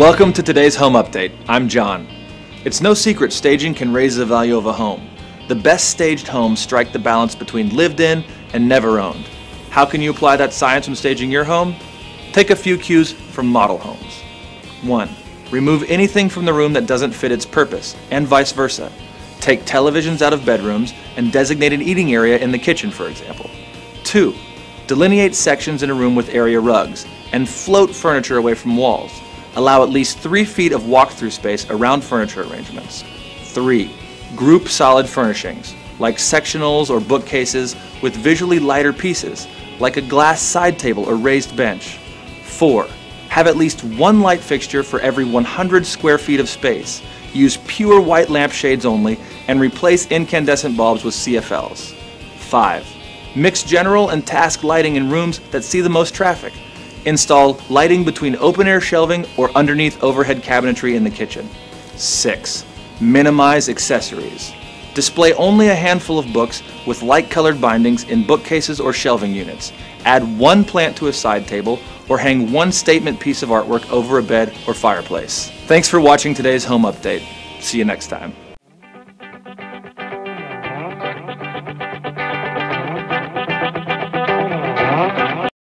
Welcome to today's home update. I'm John. It's no secret staging can raise the value of a home. The best staged homes strike the balance between lived in and never owned. How can you apply that science when staging your home? Take a few cues from model homes. 1. Remove anything from the room that doesn't fit its purpose, and vice versa. Take televisions out of bedrooms and designate an eating area in the kitchen, for example. 2. Delineate sections in a room with area rugs, and float furniture away from walls. Allow at least 3 feet of walk-through space around furniture arrangements. 3. Group solid furnishings, like sectionals or bookcases, with visually lighter pieces, like a glass side table or raised bench. 4. Have at least one light fixture for every 100 square feet of space. Use pure white lampshades only and replace incandescent bulbs with CFLs. 5. Mix general and task lighting in rooms that see the most traffic. Install lighting between open-air shelving or underneath overhead cabinetry in the kitchen. 6. Minimize accessories. Display only a handful of books with light-colored bindings in bookcases or shelving units. Add 1 plant to a side table or hang 1 statement piece of artwork over a bed or fireplace. Thanks for watching today's home update. See you next time.